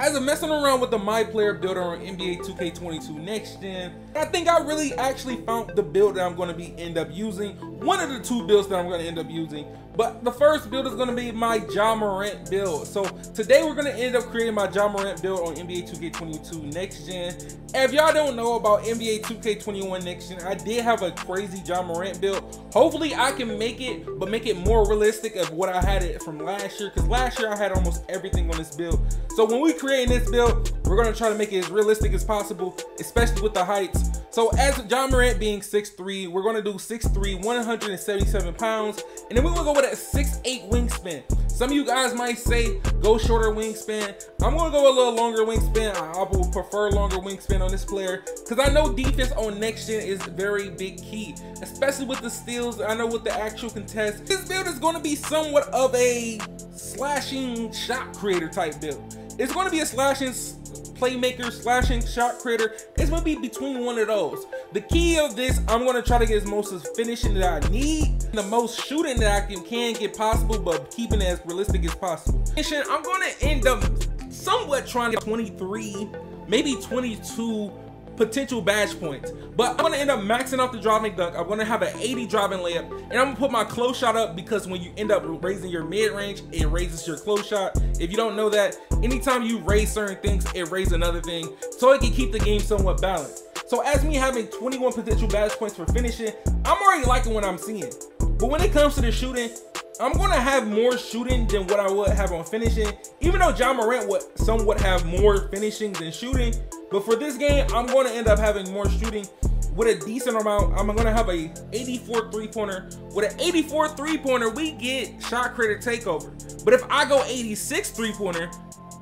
As I'm messing around with the My Player builder on NBA 2K22 Next Gen, I think I really actually found the build that I'm going to end up using. One of the two builds that I'm going to end up using. But the first build is going to be my Ja Morant build. So today we're going to end up creating my Ja Morant build on NBA 2K22 Next Gen. If y'all don't know about NBA 2K21 Next Gen, I did have a crazy Ja Morant build. Hopefully I can make it, but make it more realistic of what I had it from last year. Because last year I had almost everything on this build. So when we creating this build, we're going to try to make it as realistic as possible, especially with the heights. So as Ja Morant being 6'3", we're going to do 6'3", 177 pounds. And then we're going to go with a 6'8 wingspan. Some of you guys might say go shorter wingspan. I'm going to go a little longer wingspan. I would prefer longer wingspan on this player because I know defense on next gen is very big key, especially with the steals. I know with the actual contest, this build is going to be somewhat of a slashing shot creator type build. It's going to be a slashing playmaker, slashing shot creator. It's going to be between one of those. The key of this, I'm going to try to get as most finishing that I need, the most shooting that I can get possible, but keeping it as realistic as possible. I'm going to end up somewhat trying to get 23, maybe 22 potential badge points, but I'm going to end up maxing out the driving dunk. I'm going to have an 80 driving layup, and I'm going to put my close shot up because when you end up raising your mid-range, it raises your close shot. If you don't know that, anytime you raise certain things, it raises another thing, so it can keep the game somewhat balanced. So as me having 21 potential badge points for finishing, I'm already liking what I'm seeing. But when it comes to the shooting, I'm going to have more shooting than what I would have on finishing, even though Ja Morant would somewhat have more finishing than shooting. But for this game, I'm going to end up having more shooting with a decent amount. I'm going to have a 84 three-pointer. With an 84 three-pointer, we get shot creator takeover. But if I go 86 three-pointer,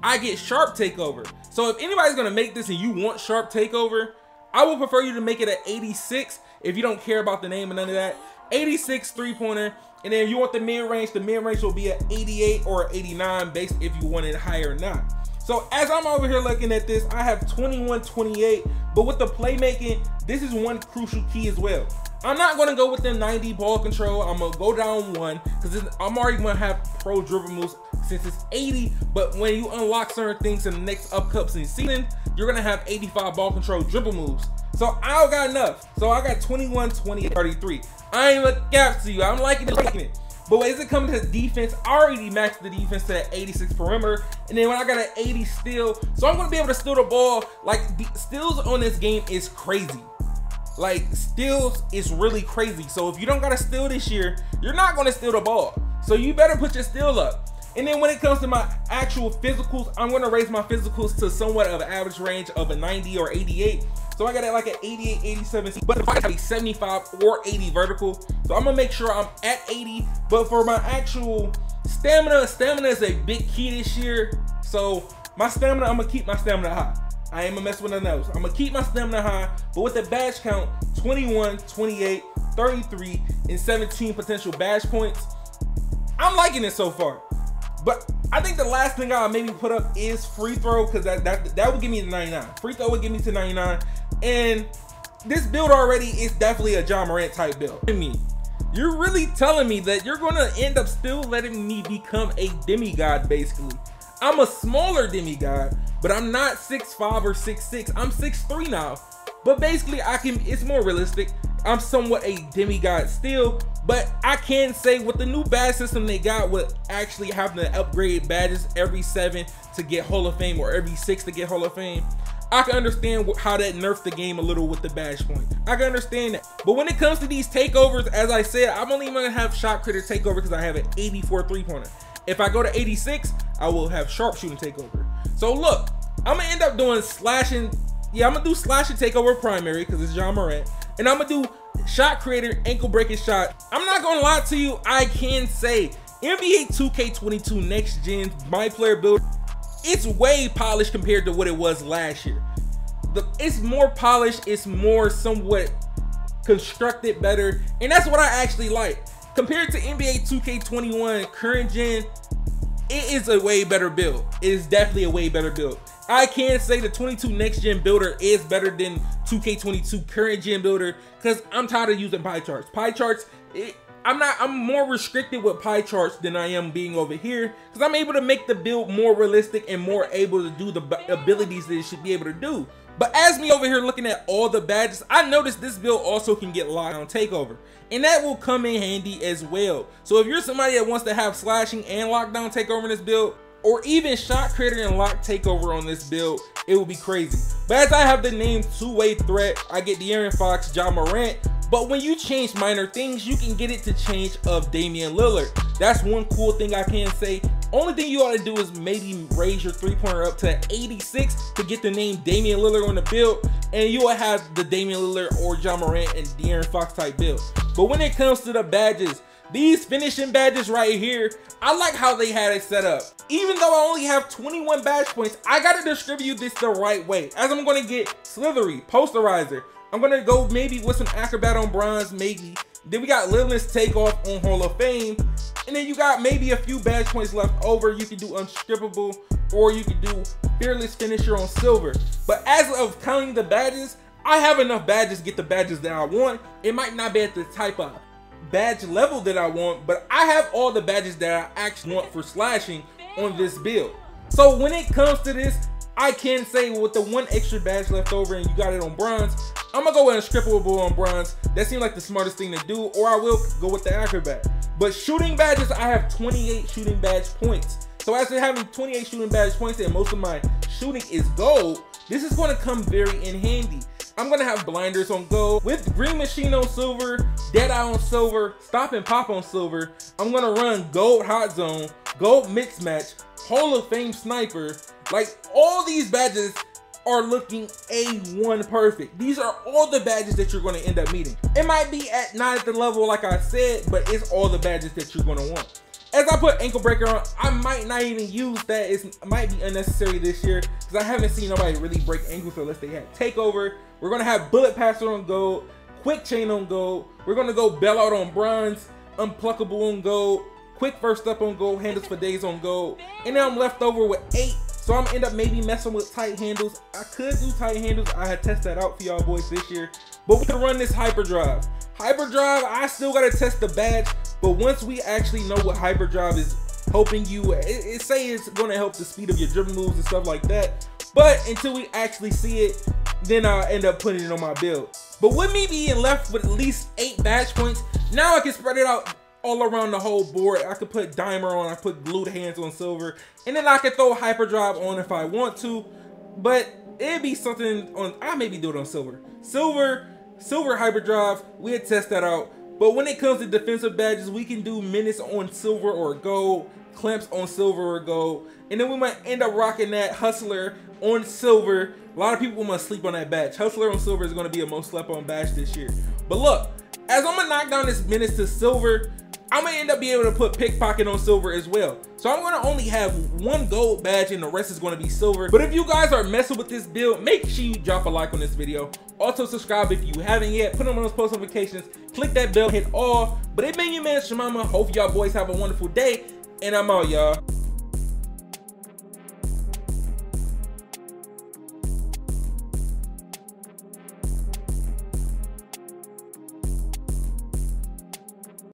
I get sharp takeover. So if anybody's going to make this and you want sharp takeover, I would prefer you to make it at 86 if you don't care about the name and none of that. 86 three-pointer, and then if you want the mid-range will be at 88 or 89 based if you want it higher or not. So as I'm over here looking at this, I have 21 28, but with the playmaking, this is one crucial key as well. I'm not going to go with the 90 ball control. I'm going to go down one because I'm already going to have pro dribble moves since it's 80, but when you unlock certain things in the next upcups and season, you're going to have 85 ball control dribble moves. So I got enough. So I got 21, 28, 33. I ain't looking cap to you. I'm liking it. But as it comes to defense, I already maxed the defense to that 86 perimeter. And then when I got an 80 steal, so I'm going to be able to steal the ball. Like, steals on this game is crazy. Like, steals is really crazy. So if you don't got to steal this year, you're not going to steal the ball. So you better put your steal up. And then when it comes to my actual physicals, I'm going to raise my physicals to somewhat of an average range of a 90 or 88. So I got it like an 88, 87, but if I have a 75 or 80 vertical. So I'm going to make sure I'm at 80. But for my actual stamina, stamina is a big key this year. So my stamina, I'm going to keep my stamina high. I ain't going to mess with nothing else. I'm going to keep my stamina high. But with the badge count, 21, 28, 33, and 17 potential badge points, I'm liking it so far. But I think the last thing I'll maybe put up is free throw, because that would give me the 99. Free throw would give me to 99. And this build already is definitely a Ja Morant type build. I mean, you're really telling me that you're going to end up still letting me become a demigod, basically. I'm a smaller demigod, but I'm not 6'5 or 6'6. I'm 6'3 now. But basically, I can. It's more realistic. I'm somewhat a demigod still, but I can say with the new badge system they got, with actually having to upgrade badges every 7 to get Hall of Fame or every 6 to get Hall of Fame, I can understand how that nerfed the game a little with the badge point. I can understand that. But when it comes to these takeovers, as I said, I'm only going to have shot creator takeover because I have an 84 three-pointer. If I go to 86, I will have sharpshooting takeover. So look, I'm going to end up doing slashing. Yeah, I'm going to do slashing takeover primary because it's Ja Morant. And I'm going to do shot creator, ankle breaking shot. I'm not going to lie to you. I can say NBA 2K22 Next Gen, my player build, it's way polished compared to what it was last year. It's more polished. It's more somewhat constructed better. And that's what I actually like. Compared to NBA 2K21 current gen, it is a way better build. It is definitely a way better build. I can say the 22 next gen builder is better than 2K22 current gen builder because I'm tired of using pie charts. Pie charts, I'm more restricted with pie charts than I am being over here, because I'm able to make the build more realistic and more able to do the abilities that it should be able to do. But as me over here looking at all the badges, I noticed this build also can get locked on takeover, and that will come in handy as well. So if you're somebody that wants to have slashing and lockdown takeover in this build, or even shot creator and lock takeover on this build, it will be crazy. But as I have the name two-way threat, I get De'Aaron Fox, Ja Morant. But when you change minor things, you can get it to change of Damian Lillard. That's one cool thing I can say. Only thing you ought to do is maybe raise your three-pointer up to 86 to get the name Damian Lillard on the build, and you will have the Damian Lillard or Ja Morant and De'Aaron Fox type build. But when it comes to the badges, these finishing badges right here, I like how they had it set up. Even though I only have 21 badge points, I gotta distribute this the right way, as I'm gonna get Slithery, Posterizer. I'm gonna go maybe with some Acrobat on Bronze, maybe. Then we got Lilith's Takeoff on Hall of Fame. And then you got maybe a few badge points left over. You can do Unscrippable, or you can do Fearless Finisher on Silver. But as of counting the badges, I have enough badges to get the badges that I want. It might not be at the type of badge level that I want, but I have all the badges that I actually want for slashing on this build. So when it comes to this, I can say with the one extra badge left over and you got it on Bronze, I'm gonna go with Unscrippable on Bronze. That seemed like the smartest thing to do, or I will go with the Acrobat. But shooting badges, I have 28 shooting badge points. So after having 28 shooting badge points and most of my shooting is gold, this is gonna come very in handy. I'm gonna have blinders on gold, with Green Machine on Silver, Deadeye on Silver, Stop and Pop on Silver. I'm gonna run Gold Hot Zone, Gold Mix Match, Hall of Fame Sniper. Like, all these badges are looking A1 perfect. These are all the badges that you're gonna end up meeting. It might be at not at the level like I said, but it's all the badges that you're gonna want. As I put Ankle Breaker on, I might not even use that. It might be unnecessary this year, because I haven't seen nobody really break ankles unless they had Takeover. We're gonna have Bullet Passer on Gold, Quick Chain on Gold. We're gonna go Bell Out on Bronze, Unpluckable on Gold, Quick First Up on Gold, Handles for Days on Gold. And then I'm left over with 8. So I'm gonna end up maybe messing with tight handles. I could do tight handles. I had tested that out for y'all boys this year. But we can run this hyperdrive. Hyperdrive, I still gotta test the badge. But once we actually know what hyperdrive is helping you, it say it's gonna help the speed of your dribble moves and stuff like that. But until we actually see it, then I'll end up putting it on my build. But with me being left with at least 8 badge points, now I can spread it out all around the whole board. I could put Dimer on, I put Glued Hands on Silver, and then I could throw Hyperdrive on if I want to, but it'd be something on, I maybe do it on Silver. Silver Hyperdrive, we'll test that out. But when it comes to defensive badges, we can do Menace on Silver or Gold, Clamps on Silver or Gold, and then we might end up rocking that Hustler on Silver. A lot of people must sleep on that badge. Hustler on Silver is gonna be a most slept on badge this year. But look, as I'm gonna knock down this Menace to Silver, I'm gonna end up being able to put Pickpocket on Silver as well. So I'm gonna only have one gold badge and the rest is gonna be silver. But if you guys are messing with this build, make sure you drop a like on this video. Also subscribe if you haven't yet, put on those post notifications, click that bell, hit all. But it's been your man ChaMoma. Hope y'all boys have a wonderful day, and I'm out, y'all.